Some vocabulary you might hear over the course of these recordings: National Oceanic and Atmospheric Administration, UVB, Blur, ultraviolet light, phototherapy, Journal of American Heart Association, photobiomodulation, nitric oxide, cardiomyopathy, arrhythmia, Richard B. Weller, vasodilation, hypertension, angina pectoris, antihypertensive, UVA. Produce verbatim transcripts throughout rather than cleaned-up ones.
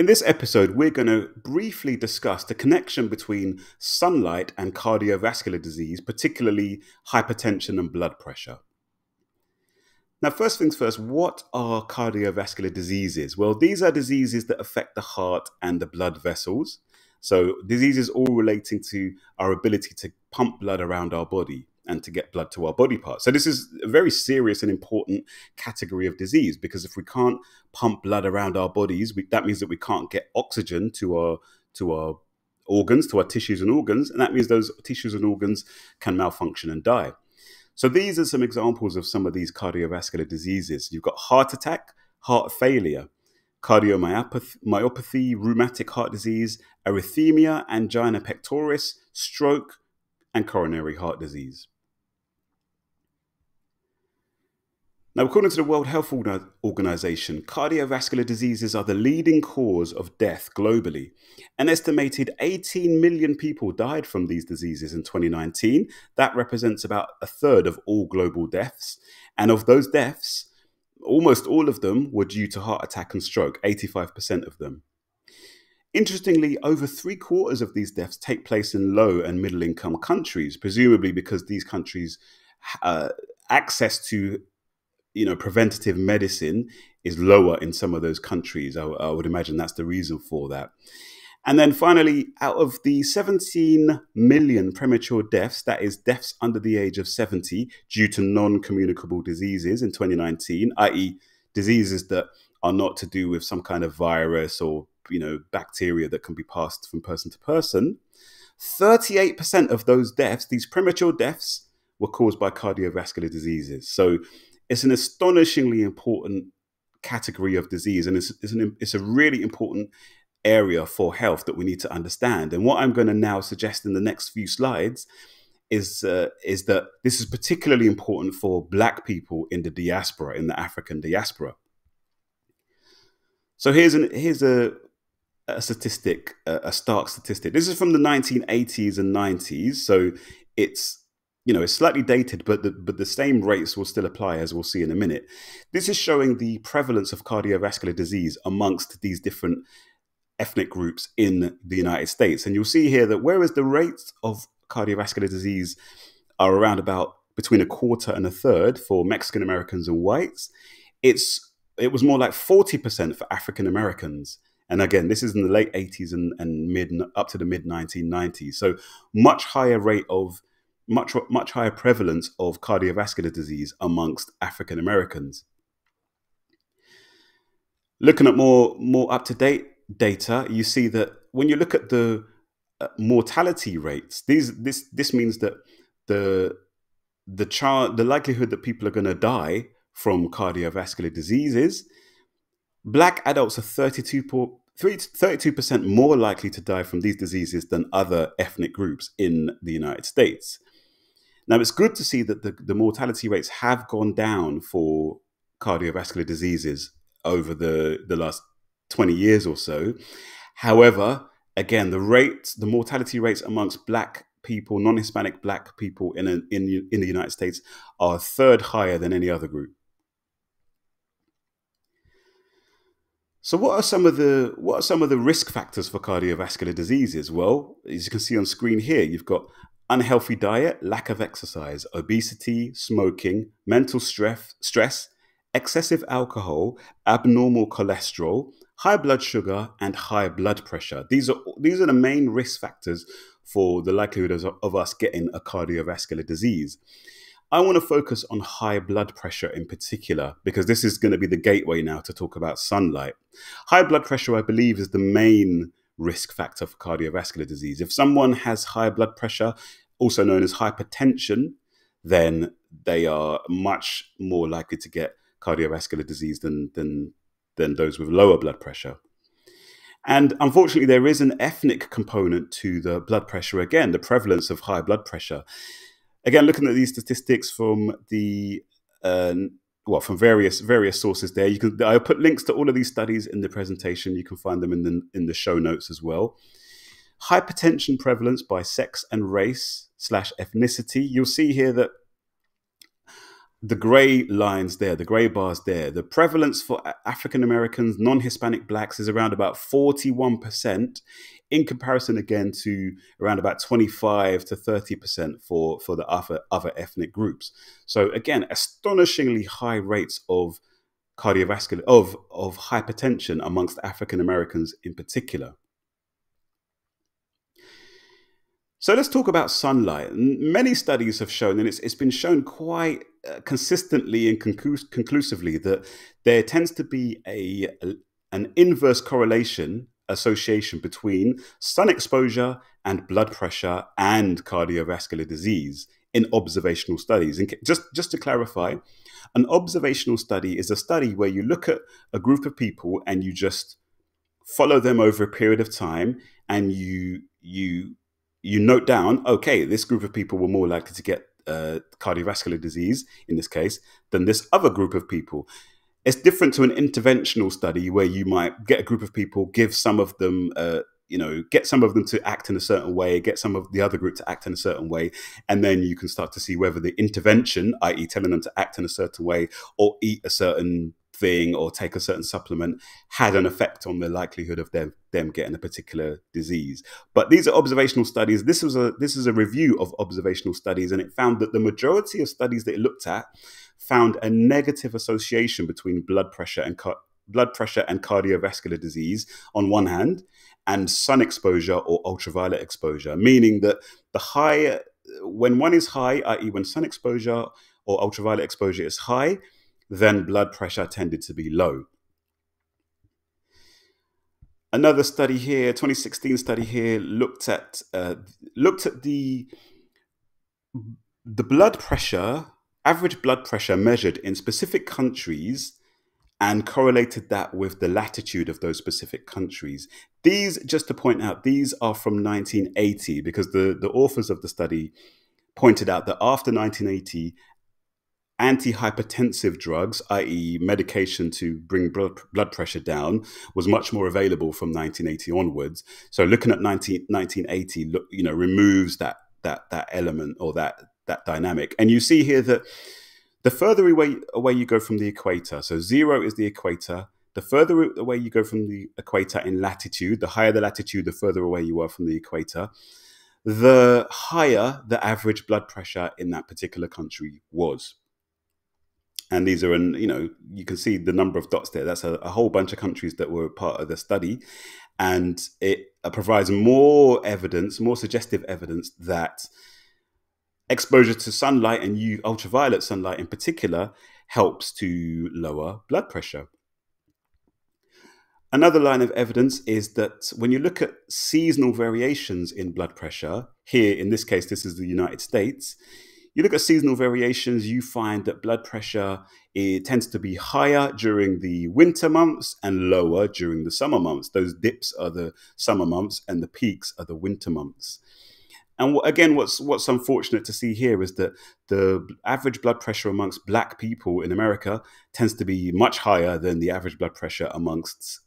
In this episode, we're going to briefly discuss the connection between sunlight and cardiovascular disease, particularly hypertension and blood pressure. Now, first things first, what are cardiovascular diseases? Well, these are diseases that affect the heart and the blood vessels. So diseases all relating to our ability to pump blood around our body and to get blood to our body parts. So this is a very serious and important category of disease, because if we can't pump blood around our bodies, we, that means that we can't get oxygen to our, to our organs, to our tissues and organs, and that means those tissues and organs can malfunction and die. So these are some examples of some of these cardiovascular diseases. You've got heart attack, heart failure, cardiomyopathy, rheumatic heart disease, arrhythmia, angina pectoris, stroke, and coronary heart disease. Now, according to the World Health Organization, cardiovascular diseases are the leading cause of death globally. An estimated eighteen million people died from these diseases in twenty nineteen. That represents about a third of all global deaths. And of those deaths, almost all of them were due to heart attack and stroke, eighty-five percent of them. Interestingly, over three quarters of these deaths take place in low and middle income countries, presumably because these countries uh, access to you know, preventative medicine is lower in some of those countries. I, I would imagine that's the reason for that. And then finally, out of the seventeen million premature deaths, that is deaths under the age of seventy due to non-communicable diseases in twenty nineteen, that is diseases that are not to do with some kind of virus or you know, bacteria that can be passed from person to person, thirty-eight percent of those deaths, these premature deaths, were caused by cardiovascular diseases. So it's an astonishingly important category of disease, and it's, it's, an, it's a really important area for health that we need to understand. And what I'm going to now suggest in the next few slides is, uh, is that this is particularly important for Black people in the diaspora, in the African diaspora. So here's, an, here's a, a statistic, a, a stark statistic. This is from the nineteen eighties and nineties, so it's You know, it's slightly dated, but the, but the same rates will still apply, as we'll see in a minute. This is showing the prevalence of cardiovascular disease amongst these different ethnic groups in the United States. And you'll see here that whereas the rates of cardiovascular disease are around about between a quarter and a third for Mexican Americans and whites, it's it was more like forty percent for African Americans. And again, this is in the late eighties and, and mid up to the mid nineteen nineties. So much higher rate of Much, much higher prevalence of cardiovascular disease amongst African Americans. Looking at more, more up-to-date data, you see that when you look at the uh, mortality rates, these, this, this means that the, the, char the likelihood that people are going to die from cardiovascular diseases, Black adults are thirty-two percent more likely to die from these diseases than other ethnic groups in the United States. Now, it's good to see that the, the mortality rates have gone down for cardiovascular diseases over the, the last twenty years or so. However, again, the rate, the mortality rates amongst Black people, non-Hispanic Black people in, a, in, in the United States are a third higher than any other group. So what are some of the what are some of the risk factors for cardiovascular diseases? Well, as you can see on screen here, you've got unhealthy diet, lack of exercise, obesity, smoking, mental stress, stress, excessive alcohol, abnormal cholesterol, high blood sugar, and high blood pressure. These are, these are the main risk factors for the likelihood of, of us getting a cardiovascular disease. I want to focus on high blood pressure in particular, because this is going to be the gateway now to talk about sunlight. High blood pressure, I believe, is the main risk factor for cardiovascular disease. If someone has high blood pressure, also known as hypertension, then they are much more likely to get cardiovascular disease than, than, than those with lower blood pressure. And unfortunately, there is an ethnic component to the blood pressure, again, the prevalence of high blood pressure. Again, looking at these statistics from the uh, well, from various various sources, there you can I'll put links to all of these studies in the presentation. You can find them in the in the show notes as well. Hypertension prevalence by sex and race slash ethnicity. You'll see here that the gray lines there, the gray bars there, the prevalence for African Americans, non-Hispanic blacks is around about forty-one percent in comparison again to around about twenty-five to thirty percent for, for the other, other ethnic groups. So again, astonishingly high rates of cardiovascular, of, of hypertension amongst African Americans in particular. So let's talk about sunlight. Many studies have shown, and it's, it's been shown quite uh, consistently and conclu- conclusively, that there tends to be a, a, an inverse correlation association between sun exposure and blood pressure and cardiovascular disease in observational studies. And just, just to clarify, an observational study is a study where you look at a group of people and you just follow them over a period of time, and you... you you note down, okay, this group of people were more likely to get uh, cardiovascular disease, in this case, than this other group of people. It's different to an interventional study where you might get a group of people, give some of them, uh, you know, get some of them to act in a certain way, get some of the other group to act in a certain way, and then you can start to see whether the intervention, that is telling them to act in a certain way or eat a certain thing or take a certain supplement, had an effect on the likelihood of them them getting a particular disease. But these are observational studies. This was a this is a review of observational studies, and it found that the majority of studies that it looked at found a negative association between blood pressure and blood pressure and cardiovascular disease on one hand, and sun exposure or ultraviolet exposure, meaning that the higher, when one is high, that is when sun exposure or ultraviolet exposure is high, then blood pressure tended to be low. Another study here, twenty sixteen study here, looked at uh, looked at the the blood pressure, average blood pressure measured in specific countries, and correlated that with the latitude of those specific countries. These, just to point out, these are from nineteen eighty, because the the authors of the study pointed out that after nineteen eighty, antihypertensive drugs, that is medication to bring blood pressure down, was much more available from nineteen eighty onwards. So looking at nineteen eighty, look, you know, removes that that that element or that that dynamic. And you see here that the further away away you go from the equator, so zero is the equator. The further away you go from the equator in latitude, the higher the latitude, the further away you are from the equator, the higher the average blood pressure in that particular country was. And these are, in, you know, you can see the number of dots there. That's a, a whole bunch of countries that were part of the study. And it provides more evidence, more suggestive evidence, that exposure to sunlight, and U V ultraviolet sunlight in particular, helps to lower blood pressure. Another line of evidence is that when you look at seasonal variations in blood pressure, here in this case, this is the United States, you look at seasonal variations, you find that blood pressure, it tends to be higher during the winter months and lower during the summer months. Those dips are the summer months and the peaks are the winter months. And again, what's, what's unfortunate to see here is that the average blood pressure amongst black people in America tends to be much higher than the average blood pressure amongst,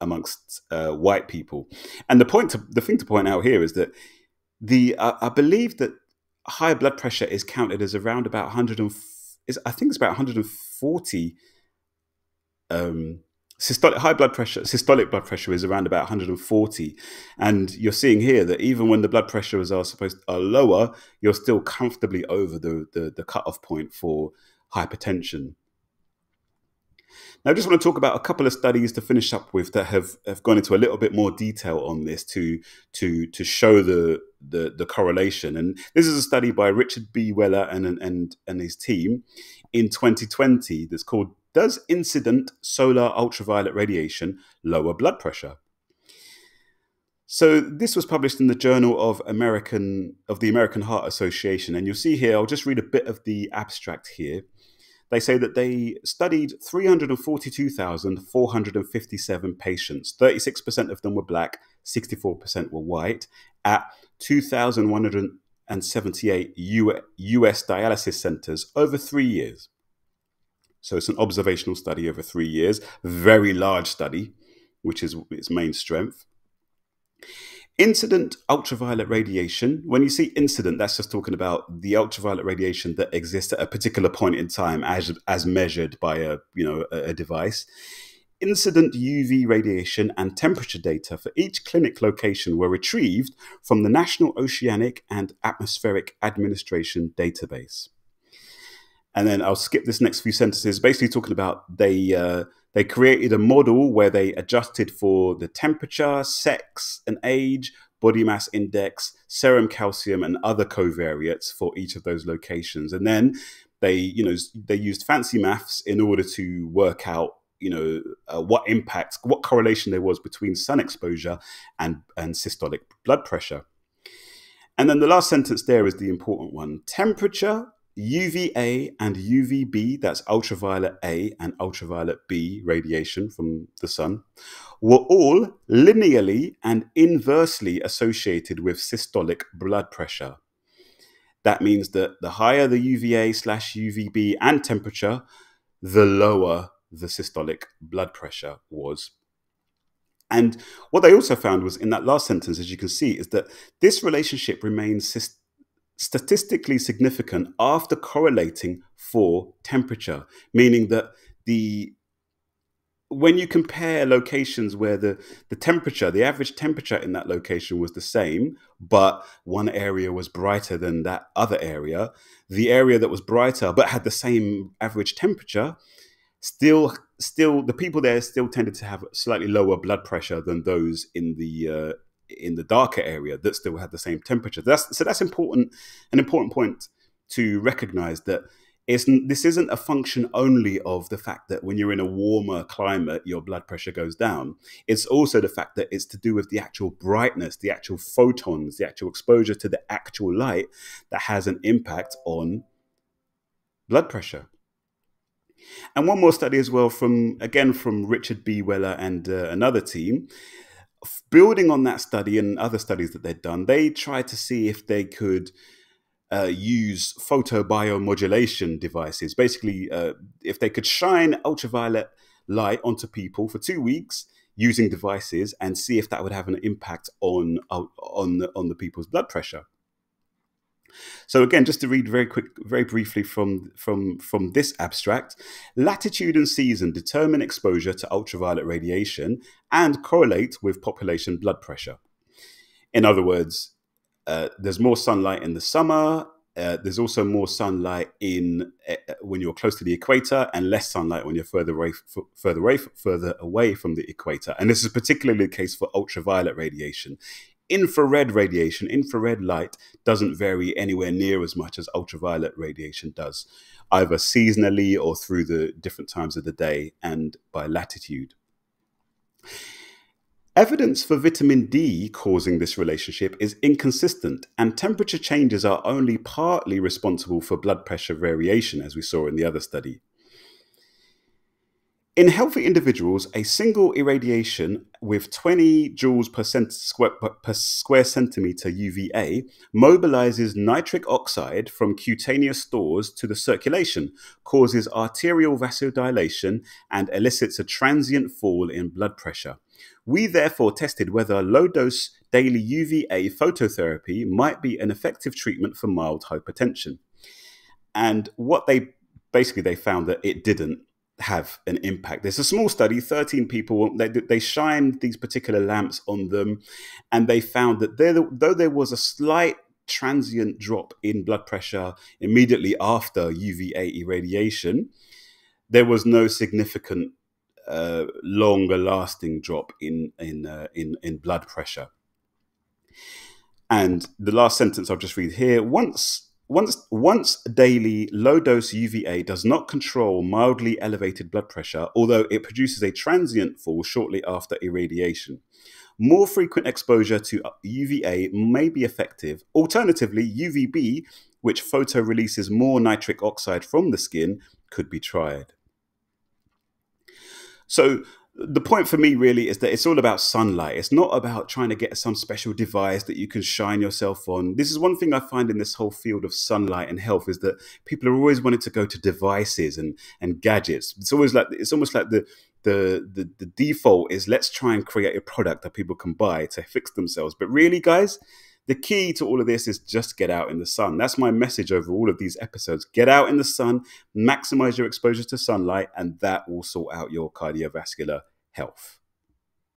amongst uh, white people. And the, point to, the thing to point out here is that the, uh, I believe that high blood pressure is counted as around about one hundred and is I think it's about one hundred forty. Um, systolic high blood pressure, systolic blood pressure is around about one hundred forty, and you're seeing here that even when the blood pressures are supposed are lower, you're still comfortably over the the, the cutoff point for hypertension. Now, I just want to talk about a couple of studies to finish up with that have have gone into a little bit more detail on this to to to show the. The, the correlation. And this is a study by Richard B. Weller and, and, and his team in twenty twenty that's called "Does Incident Solar Ultraviolet Radiation Lower Blood Pressure?" So this was published in the Journal of American of the American Heart Association, and you'll see here, I'll just read a bit of the abstract here. They say that they studied three hundred forty-two thousand four hundred fifty-seven patients. thirty-six percent of them were black, sixty-four percent were white, at two thousand one hundred seventy-eight U S dialysis centers over three years. So it's an observational study over three years, very large study, which is its main strength. Incident ultraviolet radiation, when you see incident, that's just talking about the ultraviolet radiation that exists at a particular point in time as, as measured by a, you know, a device. Incident U V radiation and temperature data for each clinic location were retrieved from the National Oceanic and Atmospheric Administration database. And then I'll skip this next few sentences, basically talking about they... Uh, They created a model where they adjusted for the temperature, sex and age, body mass index, serum calcium and other covariates for each of those locations. And then they, you know, they used fancy maths in order to work out, you know, uh, what impact, what correlation there was between sun exposure and, and systolic blood pressure. And then the last sentence there is the important one. Temperature, U V A and U V B, that's ultraviolet A and ultraviolet B radiation from the sun, were all linearly and inversely associated with systolic blood pressure. That means that the higher the U V A slash U V B and temperature, the lower the systolic blood pressure was. And what they also found was in that last sentence, as you can see, is that this relationship remains systolic statistically significant after correlating for temperature, meaning that the when you compare locations where the the temperature, the average temperature in that location was the same, but one area was brighter than that other area, the area that was brighter but had the same average temperature, still still the people there still tended to have slightly lower blood pressure than those in the uh, in the darker area that still had the same temperature. That's, so that's important, an important point to recognize, that it's, this isn't a function only of the fact that when you're in a warmer climate, your blood pressure goes down. It's also the fact that it's to do with the actual brightness, the actual photons, the actual exposure to the actual light that has an impact on blood pressure. And one more study as well from, again, from Richard B. Weller and uh, another team. Building on that study and other studies that they'd done, they tried to see if they could uh, use photobiomodulation devices. Basically, uh, if they could shine ultraviolet light onto people for two weeks using devices and see if that would have an impact on, on, the, on the people's blood pressure. So again, just to read very quick, very briefly from, from, from this abstract, latitude and season determine exposure to ultraviolet radiation and correlate with population blood pressure. In other words, uh, there's more sunlight in the summer. Uh, there's also more sunlight in uh, when you're close to the equator, and less sunlight when you're further away, further away, further away from the equator. And this is particularly the case for ultraviolet radiation. Infrared radiation, infrared light, doesn't vary anywhere near as much as ultraviolet radiation does, either seasonally or through the different times of the day and by latitude. Evidence for vitamin D causing this relationship is inconsistent, and temperature changes are only partly responsible for blood pressure variation, as we saw in the other study. In healthy individuals, a single irradiation with twenty joules per, cent square, per square centimeter U V A mobilizes nitric oxide from cutaneous stores to the circulation, causes arterial vasodilation, and elicits a transient fall in blood pressure. We therefore tested whether low-dose daily U V A phototherapy might be an effective treatment for mild hypertension. And what they basically they found that it didn't have an impact. There's a small study, thirteen people, they, they shined these particular lamps on them, and they found that there, though there was a slight transient drop in blood pressure immediately after U V A irradiation, there was no significant uh, longer lasting drop in, in, uh, in, in blood pressure. And the last sentence I'll just read here, once Once, once daily low-dose U V A does not control mildly elevated blood pressure, although it produces a transient fall shortly after irradiation. More frequent exposure to U V A may be effective. Alternatively, U V B, which photoreleases more nitric oxide from the skin, could be tried. So the point for me really is that it's all about sunlight. It's not about trying to get some special device that you can shine yourself on. This is one thing I find in this whole field of sunlight and health, is that people are always wanting to go to devices and, and gadgets. It's always like, it's almost like the, the, the the default is let's try and create a product that people can buy to fix themselves. But really, guys, the key to all of this is just get out in the sun. That's my message over all of these episodes. Get out in the sun, maximize your exposure to sunlight, and that will sort out your cardiovascular health.